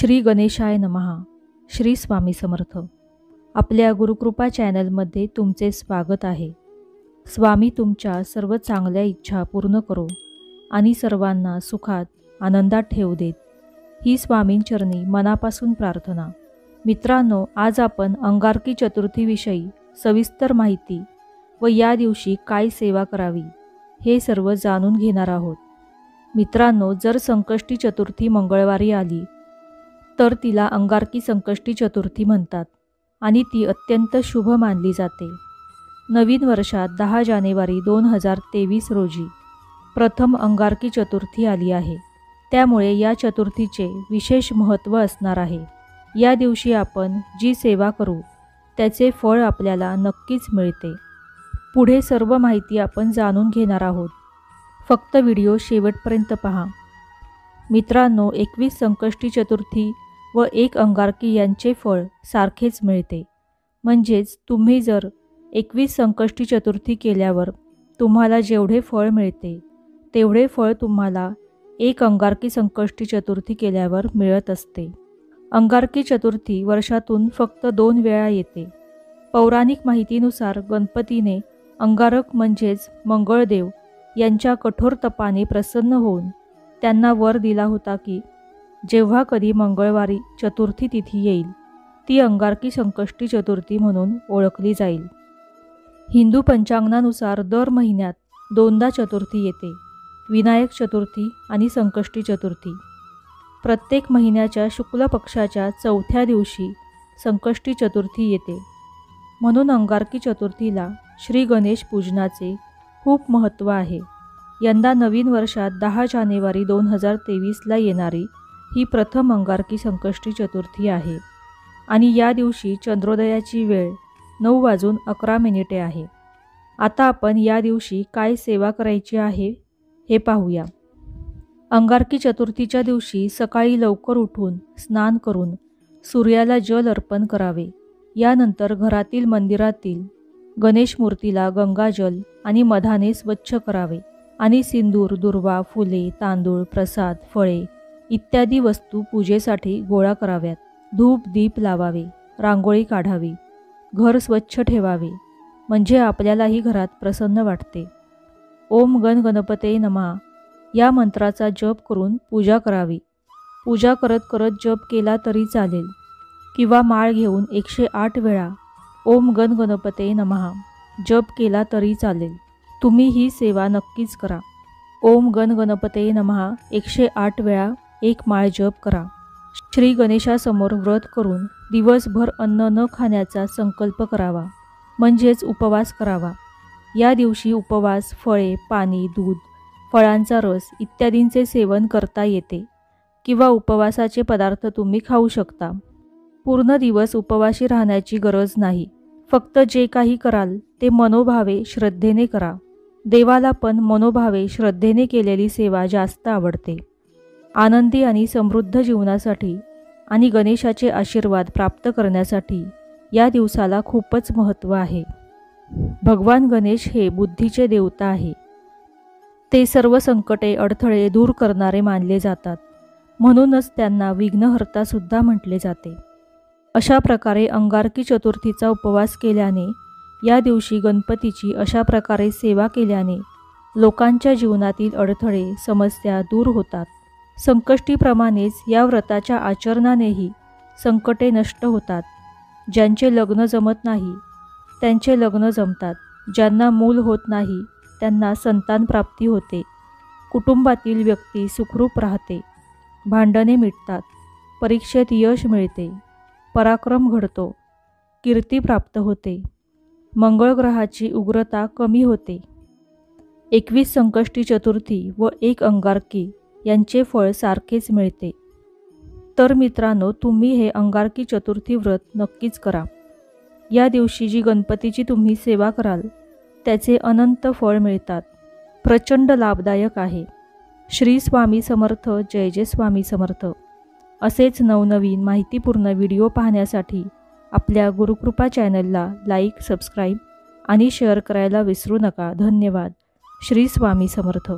श्री गणेशाय नमः. श्री स्वामी समर्थ. आपल्या गुरुकृपा चॅनलमध्ये तुमचे स्वागत आहे. स्वामी तुमच्या सर्व चांगल्या इच्छा पूर्ण करो आणि सर्वांना सुखात आनंदात ठेवू देत ही स्वामींचरणी मनापासून प्रार्थना. मित्रांनो, आज आपण अंगारकी चतुर्थी विषयी सविस्तर माहिती व या दिवशी काय सेवा करावी हे सर्व जाणून घेणार आहोत. मित्रांनो, जर संकष्टी चतुर्थी मंगळवारी आली तर तिला अंगारकी संकष्टी चतुर्थी म्हणतात आणि ती अत्यंत शुभ मानली जाते. नवीन वर्षात 10 जानेवारी 2023 रोजी प्रथम अंगारकी चतुर्थी आली आहे, त्यामुळे या चतुर्थीचे विशेष महत्त्व असणार आहे. या दिवशी आपण जी सेवा करू त्याचे फळ आपल्याला नक्कीच मिळते. पुढे सर्व माहिती आपण जाणून घेणार आहोत, फक्त व्हिडिओ शेवटपर्यंत पहा. मित्रांनो, 21 संकष्टी चतुर्थी व 1 अंगारकी यांचे फळ सारखेच मिळते. म्हणजेच तुम्ही जर 21 संकष्टी चतुर्थी केल्यावर तुम्हाला जेवढे फळ मिळते तेवढे फळ तुम्हाला 1 अंगारकी संकष्टी चतुर्थी केल्यावर मिळत असते. अंगारकी चतुर्थी वर्षातून फक्त 2 वेळा येते. पौराणिक माहितीनुसार गणपतीने अंगारक म्हणजेच मंगळदेव यांच्या कठोर तपाने प्रसन्न होऊन त्यांना वर दिला होता की जेव्हा कधी मंगळवारी चतुर्थी तिथी येईल ती अंगारकी संकष्टी चतुर्थी म्हणून ओळखली जाईल. हिंदू पंचांगानुसार दर महिन्यात 2दा चतुर्थी येते, विनायक चतुर्थी आणि संकष्टी चतुर्थी. प्रत्येक महिन्याच्या शुक्ल पक्षाच्या 4थ्या दिवशी संकष्टी चतुर्थी येते, म्हणून अंगारकी चतुर्थीला श्री गणेश पूजनाचे खूप महत्त्व आहे. यंदा नवीन वर्षात 10 जानेवारी 2023ला येणारी ही प्रथम अंगारकी संकष्टी चतुर्थी आहे आणि या दिवशी चंद्रोदयाची वेळ 9:11 आहे. आता आपण या दिवशी काय सेवा करायची आहे हे पाहूया. अंगारकी चतुर्थीच्या दिवशी सकाळी लवकर उठून स्नान करून सूर्याला जल अर्पण करावे. यानंतर घरातील मंदिरातील गणेश मूर्तीला गंगाजल आणि मधाने स्वच्छ करावे आणि सिंदूर, दुर्वा, फुले, तांदूळ, प्रसाद, फळे इत्यादी वस्तू पूजेसाठी गोळा कराव्यात. धूप दीप लावावे, रांगोळी काढावी, घर स्वच्छ ठेवावे, म्हणजे आपल्यालाही घरात प्रसन्न वाटते. ओम गण गणपते नमः या मंत्राचा जप करून पूजा करावी. पूजा करत करत जप केला तरी चालेल किंवा माळ घेऊन 108 वेळा ओम गण गणपते नमः जप केला तरी चालेल. तुम्ही ही सेवा नक्कीच करा. ओम गण गणपते नमः 108 वेळा 1 माळ जप करा. श्री गणेशासमोर व्रत करून दिवसभर अन्न न खाण्याचा संकल्प करावा, म्हणजेच उपवास करावा. या दिवशी उपवास फळे, पाणी, दूध, फळांचा रस इत्यादींचे सेवन करता येते किंवा उपवासाचे पदार्थ तुम्ही खाऊ शकता. पूर्ण दिवस उपवाशी राहण्याची गरज नाही. फक्त जे काही कराल ते मनोभावे श्रद्धेने करा. देवाला पण मनोभावे श्रद्धेने केलेली सेवा जास्त आवडते. आनंदी आणि समृद्ध जीवनासाठी आणि गणेशाचे आशीर्वाद प्राप्त करण्यासाठी या दिवसाला खूपच महत्त्व आहे. भगवान गणेश हे बुद्धीचे देवता आहे. ते सर्व संकटे अडथळे दूर करणारे मानले जातात, म्हणूनच त्यांना विघ्नहर्ता सुद्धा म्हटले जाते. अशा प्रकारे अंगारकी चतुर्थीचा उपवास केल्याने, या दिवशी गणपतीची अशा प्रकारे सेवा केल्याने लोकांच्या जीवनातील अडथळे, समस्या दूर होतात. संकष्टीप्रमाणेच या व्रताच्या आचरणानेही संकटे नष्ट होतात. ज्यांचे लग्न जमत नाही त्यांचे लग्न जमतात. ज्यांना मूल होत नाही त्यांना संतान प्राप्ती होते. कुटुंबातील व्यक्ती सुखरूप राहते. भांडणे मिटतात. परीक्षेत यश मिळते. पराक्रम घडतो. कीर्ती प्राप्त होते. मंगळ ग्रहाची उग्रता कमी होते. 21 संकष्टी चतुर्थी व 1 अंगारकी यांचे फळ सारखेच मिळते. तर मित्रांनो, तुम्ही हे अंगारकी चतुर्थी व्रत नक्कीच करा. या दिवशी जी गणपतीची तुम्ही सेवा कराल त्याचे अनंत फळ मिळतात. प्रचंड लाभदायक आहे. श्री स्वामी समर्थ. जय जय स्वामी समर्थ. असेच नवनवीन माहितीपूर्ण व्हिडिओ पाहण्यासाठी आपल्या गुरुकृपा चॅनलला लाईक, सबस्क्राईब आणि शेअर करायला विसरू नका. धन्यवाद. श्री स्वामी समर्थ.